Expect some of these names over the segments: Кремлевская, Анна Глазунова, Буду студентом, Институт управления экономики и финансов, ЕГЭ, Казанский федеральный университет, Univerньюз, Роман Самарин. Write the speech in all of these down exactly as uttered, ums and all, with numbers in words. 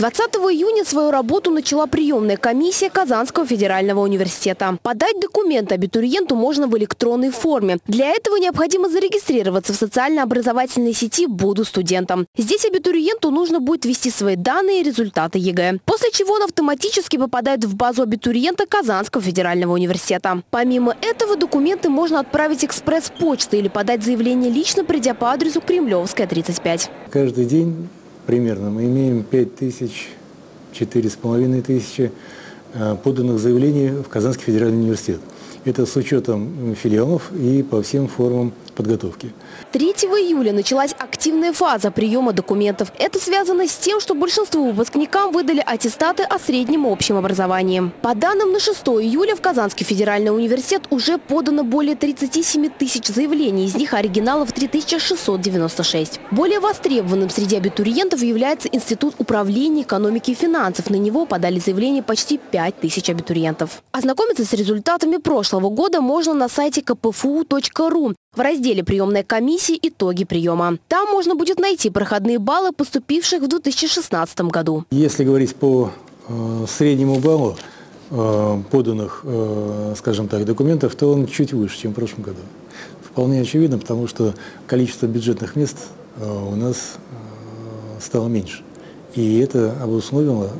двадцатого июня свою работу начала приемная комиссия Казанского федерального университета. Подать документы абитуриенту можно в электронной форме. Для этого необходимо зарегистрироваться в социально-образовательной сети «Буду студентом». Здесь абитуриенту нужно будет ввести свои данные и результаты ЕГЭ, после чего он автоматически попадает в базу абитуриента Казанского федерального университета. Помимо этого, документы можно отправить экспресс-почтой или подать заявление лично, придя по адресу Кремлевская, тридцать пять. Каждый день примерно мы имеем пять тысяч, четыре с половиной тысячи поданных заявлений в Казанский федеральный университет. Это с учетом филиалов и по всем формам подготовки. третьего июля началась активная фаза приема документов. Это связано с тем, что большинству выпускникам выдали аттестаты о среднем общем образовании. По данным, на шестое июля в Казанский федеральный университет уже подано более тридцати семи тысяч заявлений, из них оригиналов три тысячи шестьсот девяносто шесть. Более востребованным среди абитуриентов является Институт управления экономики и финансов. На него подали заявление почти пять тысяч абитуриентов. Ознакомиться с результатами прошлого года можно на сайте ка пэ эф у точка ру в разделе «Приемная комиссия. Итоги приема». Там можно будет найти проходные баллы поступивших в две тысячи шестнадцатом году. Если говорить по э, среднему баллу э, поданных, э, скажем так, документов, то он чуть выше, чем в прошлом году. Вполне очевидно, потому что количество бюджетных мест э, у нас э, стало меньше. И это обусловило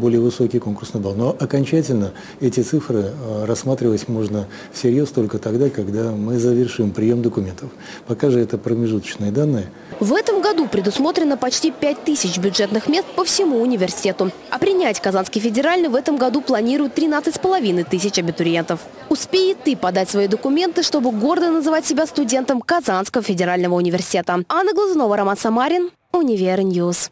более высокий конкурсный балл. Но окончательно эти цифры рассматривать можно всерьез только тогда, когда мы завершим прием документов. Пока же это промежуточные данные. В этом году предусмотрено почти пять тысяч бюджетных мест по всему университету. А принять Казанский федеральный в этом году планируют тринадцать с половиной тысяч абитуриентов. Успей и ты подать свои документы, чтобы гордо называть себя студентом Казанского федерального университета. Анна Глазунова, Роман Самарин, Универньюз.